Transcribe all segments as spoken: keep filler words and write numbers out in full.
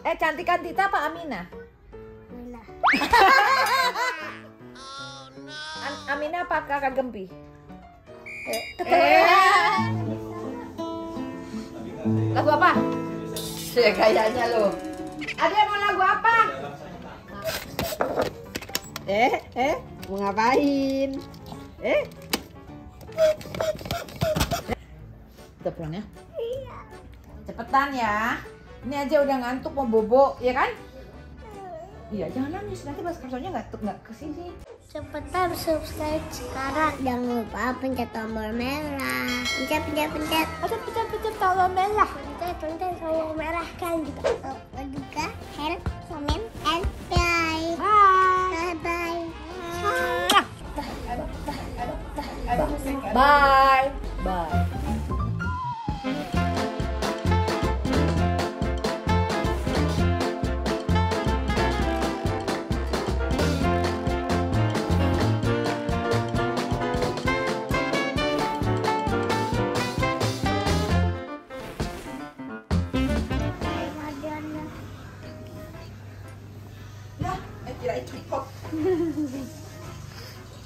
Eh, cantikan Tita apa Aminah? Aminah. Oh, no. Aminah apa Kakak Gempi? Eh. Eh. Lagu apa? Ya, kayaknya lo. Ada yang mau lagu apa? Eh, eh, mau ngapain? Eh? Udah pulang ya? Iya. Cepetan ya. Ini aja udah ngantuk mau bobo, ya kan? Iya, jangan nangis, nanti pas kersonya ngantuk nggak kesini. Cepetan subscribe sekarang. Jangan lupa pencet tombol merah. Pencet, pencet, pencet. Pencet, pencet, pencet tombol merah. Pencet, pencet tombol merah kan juga. Tombol juga, help, comment, and bye. Bye. Bye. Bye. Bye. Bye.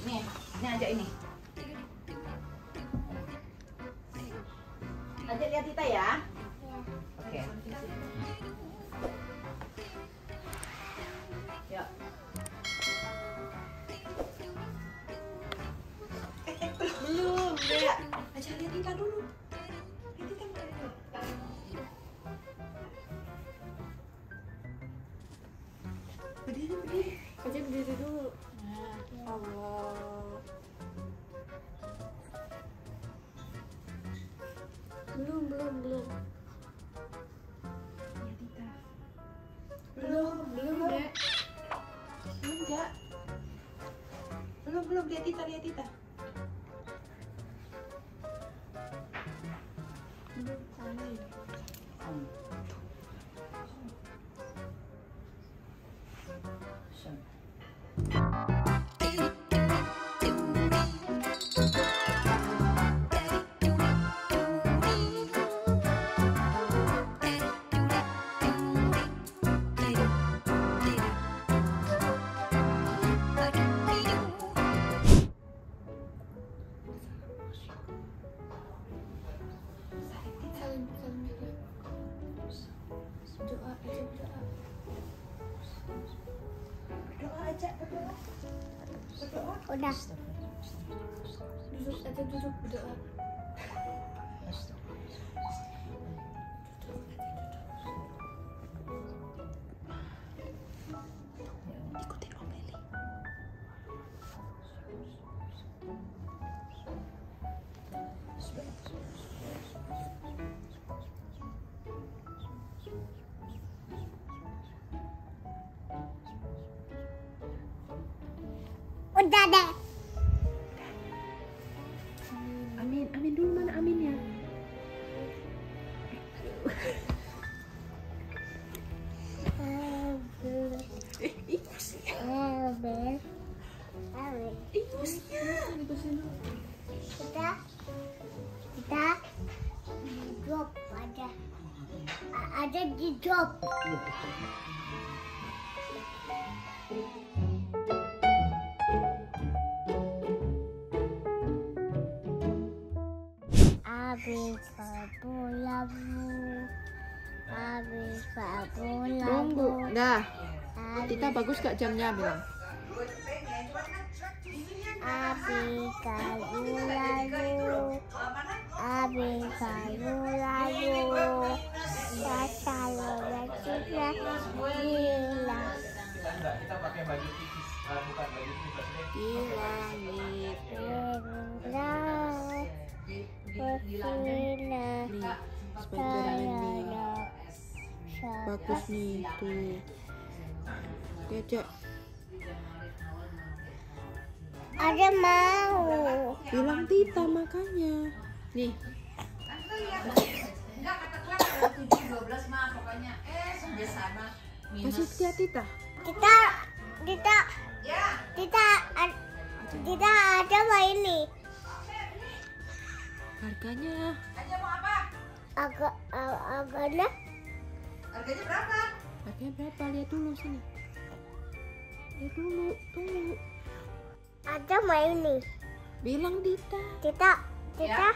Nih, ini aja ini. Aja lihat Tita ya. Oke. Okay. Ya. Eh, eh, belum. Belum. Aja lihat Tita dulu. Berdiri, berdiri. Aja berdiri dulu. Allah. Belum, belum, belum. Ya, Tita. Belum, belum, Dek. Belum, Kak. Belum, belum, lihat Tita, lihat Tita. Belum, sana ya. Udah. Duduk aja, duduk, berdoa. Ikutin Om Lili. Udah deh. Amin, Amin dulu, mana Aminnya? Ikusnya. Amin. Amin. Ikusnya. Kita, kita di drop aja, aja di drop. Habis pulangmu, habis pulangmu. Tunggu, dah. Tita bagus gak jamnya bilang? Habis pulangmu, habis pulangmu. Kata lewat sudah hilang. Kita pakai baju tipis, bukan baju tipis. Hilang itu. Nih, sebentar ini bagus nih tuh. Diajak. Ada mau. Bilang Tita makanya. Nih. Kasih dia Tita. Tita, Tita, Tita, Tita ada apa ini? Harganya. Harganya mau apa? Harga, harganya. Harganya berapa? Harganya berapa? Lihat dulu sini. Lihat dulu, tunggu. Ada mayonnaise. Bilang Tita. Tita, Tita,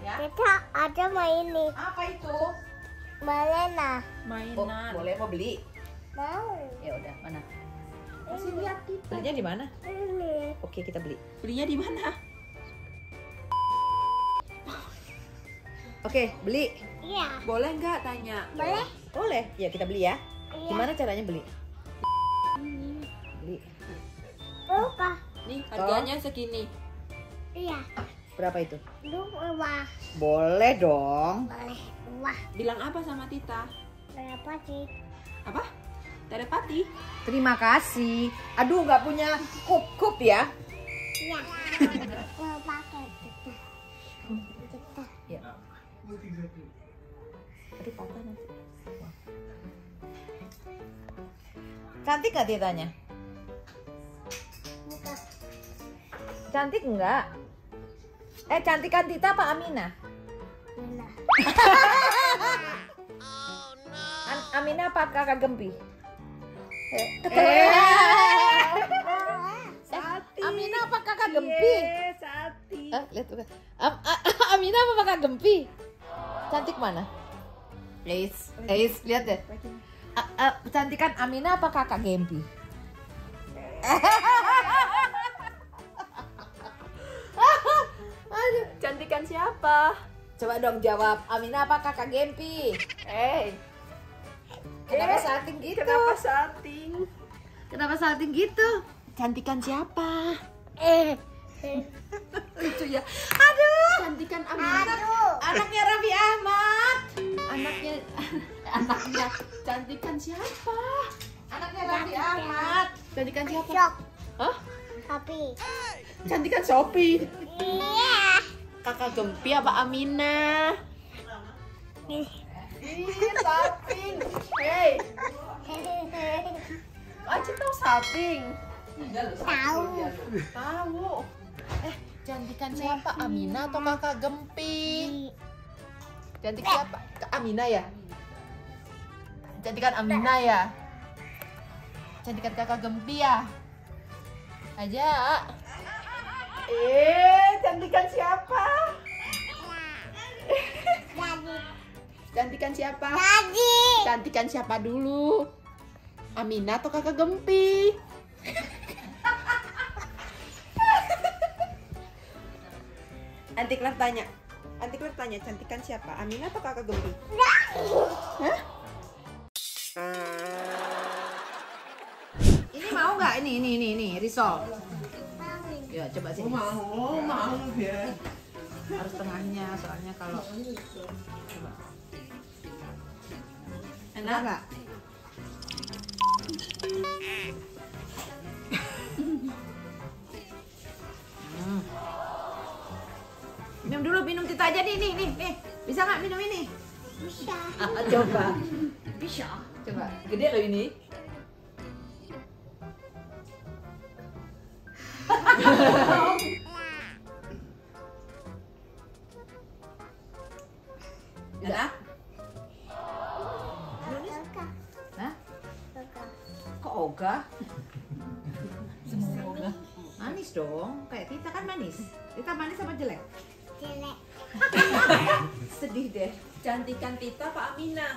ya? Tita, ada mayonnaise. Apa itu? Malena. Mainan. Bo, boleh mau beli? Mau. Ya udah, mana? Kasih lihat Tita. Belinya di mana? Ini. Oke, kita beli. Belinya di mana? Oke, beli. Iya. Boleh nggak tanya? Boleh. Boleh. Ya, kita beli ya. Iya. Gimana caranya beli? Ini. Beli. Luka. Nih, harganya segini. Iya. Berapa itu? Dua. Boleh dong. Boleh. Dua. Bilang apa sama Tita? Berapa, Ci? Apa? Terepati. Terima kasih. Aduh, nggak punya kup-kup ya? Iya. Mau pakai Tita. Tita. Iya. Aduh, patah nanti. Cantik gak Titanya? Bukan. Cantik enggak? Eh, cantikan Tita apa Aminah? Aminah. Oh, no. Aminah apa Kakak Gempi? Eh. Eh. Sati. Aminah apa Kakak Gempi? Ye, Sati. Ah, lihat tuh. Am Aminah apa Kakak Gempi? Cantik mana? Please, please lihat deh. A -a, cantikan Aminah apa Kakak Gempi? Aduh, cantikan siapa? Coba dong jawab. Aminah apa Kakak Gempi? Eh. Kenapa eh, salting gitu? Kenapa salting? Kenapa salting gitu? Cantikan siapa? Eh. Lucu ya. Aduh. Cantikan Aminah. Aduh. Anaknya Raffi Ahmad. Anaknya anaknya cantikan siapa? Anaknya Raffi Ahmad. Cantikan siapa? Hah? Shopee. Cantikan Shopee. Iya. Kakak Gempi apa Aminah? Ih, saping. Hey. Aci tahu saping. Tahu. Tahu. Eh, cantikan siapa? Aminah atau Kakak Gempi? Cantik siapa? Aminah ya? Cantikan Aminah ya? Cantikan Kakak Gempi ya? Aja. Eh, cantikan siapa? Cantikan siapa? Cantikan siapa dulu? Aminah atau Kakak Gempi? Antiklah tanya. Antiklah tanya, cantikan siapa? Aminah atau Kakak Gempi? Hah? Ini mau nggak? Ini, ini, ini, ini, risol. Ya, coba sini. Mau, mau ya. Harus tengahnya, soalnya kalau. Coba. Enak nggak? Minum dulu, minum Tita aja nih, nih, nih, nih. Bisa nggak minum ini? Bisa. Ah, coba. Bisa. Coba. Gede loh ini. Enak? Oga. Hah? Oga. Kok oga? Semua oga. Manis dong. Kayak Tita kan manis. Tita manis apa jelek? Jelek. Sedih deh. Cantikan Tita Pak Aminah.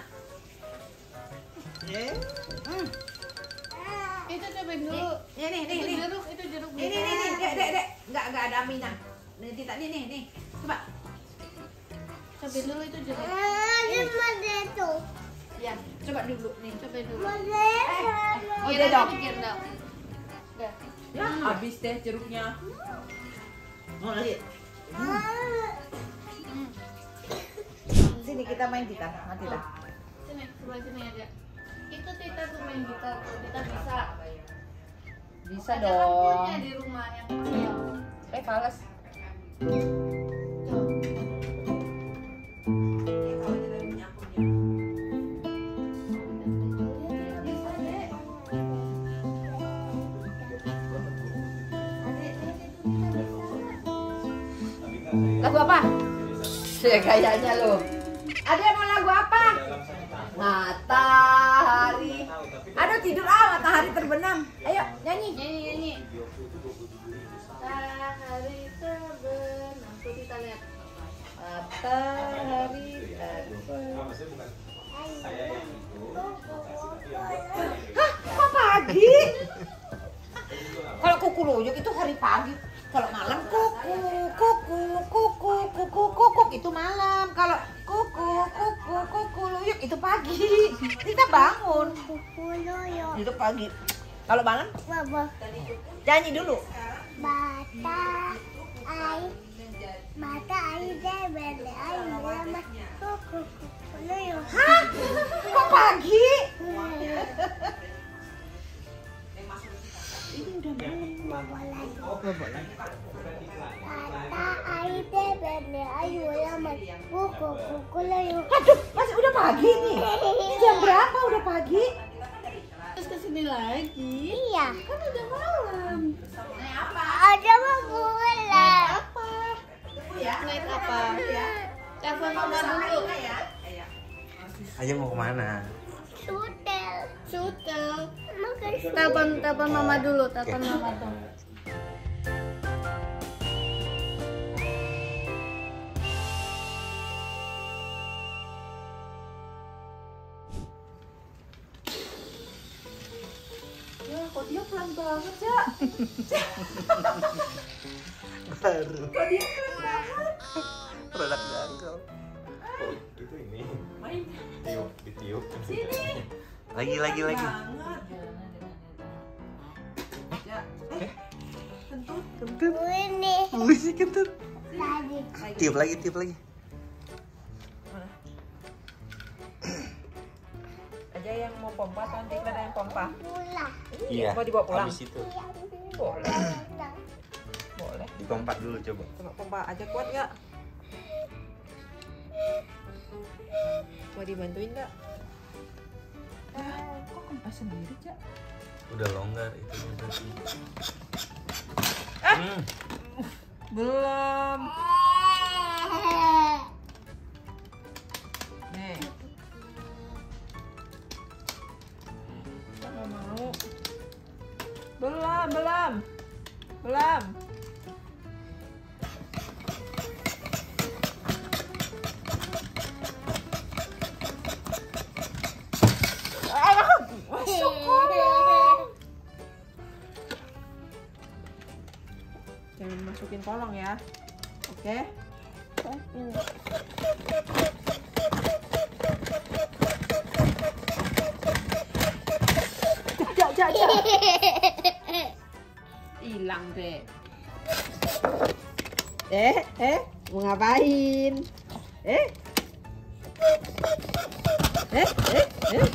Eh. Hmm. Itu coba dulu. Nih nih nih. Itu jeruk, itu jeruk. Nih nih nih, Dek, Dek, Dek. Enggak enggak ada Aminah. Nih Tita nih nih nih. Coba. Coba dulu itu jeruk. Ah, cuma itu. Ya, coba dulu nih, coba dulu. Oh, udah dong. Udah. Ya, habis deh jeruknya. Mau lagi. Hmm. Hmm. Sini kita main gitar, mati dah. Sini, sebelah sini aja. Itu Tita tuh main gitar, Tita bisa. Bisa ada dong. Ada di rumah yang kecil. Eh, fales. Lagu apa? Ya kayaknya lo. Ada yang mau lagu apa? Matahari Nyanyi, nyanyi. Matahari terbenam. Tuh Tita lihat. Matahari terbenam. Hah? Kok pagi? Kalau kuku loyok itu hari pagi. Kalau malam kuku, kuku, kuku, kuku, kuku itu malam. Kalau kuku, kuku, kuku loyok itu pagi. Kita bangun. Kuku loyok itu pagi. Kalau malam? Nyanyi dulu. Mata air, mata air berbeda sama kuku, kuku loyok. Hah? Kok pagi? Ini udah malam. Bobo lagi. Bobo lagi. Mata air berbeda sama kuku, kuku loyok. Aduh, masih udah pagi nih. Jam berapa udah pagi? Terus kesini lagi. Iya. Kan udah malam. Naik apa? Ada mau pulang. Naik apa? Ya. Naik apa? Ya. Telepon mama dulu. Ayo mau kemana? Sutel. Sutel. Telepon telepon mama dulu. Telepon mama dulu. Kok dia pelan banget, Cak? Baru. Kok dia pelan banget? Produk jangkau. Oh, itu ini. Main. Tiup, ditiup. Sini. Lagi, lagi, lagi. Ya. Eh. Kentut. Kentut. Ini. Busi kentut. Lagi. Tiup lagi, tiup lagi. Mana? Aja yang mau pompa, nanti ada yang pompa. Iya, mau dibawa pulang. Habis itu. Boleh. Boleh. Dipompa dulu coba. Coba pompa aja, kuat nggak? Mau dibantuin nggak? Ah, kok kompas sendiri, Cak? Udah longgar itu tadi. Ah. Hmm. Belum. Nih. Mau. Belum, belum. Belum. Masuk kolong. Jangan masukin kolong ya. Oke. Hilang deh. Eh, eh, mau ngapain? Eh, eh, eh, eh.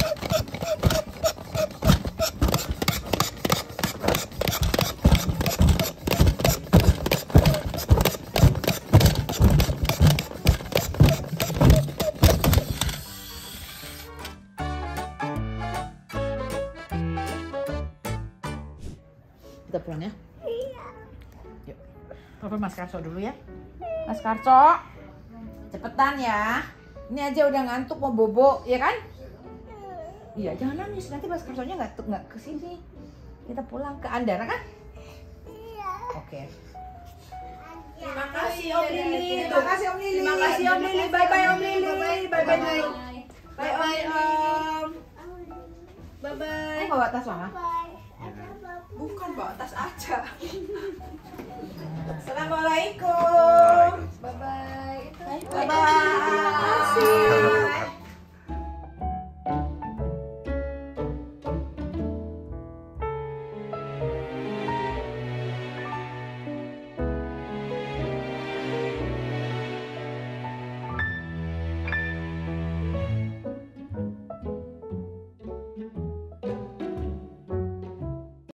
Kita pulang ya? Iya. Yuk. Telepon Mas Karso dulu ya. Mas Karso, cepetan ya. Ini aja udah ngantuk mau bobo, ya kan? Iya, jangan nangis. Nanti Mas Karsonya nggak nggak kesini. Kita pulang ke Andara kan? Iya. Oke. Terima kasih Om Lili. Terima kasih Om Lili. Terima kasih Om Lili. Bye bye Om Lili. Bye bye bye. Bye bye Om. Bye bye. Kamu bawa tas Mama? Bukan bawa tas aja. Assalamualaikum.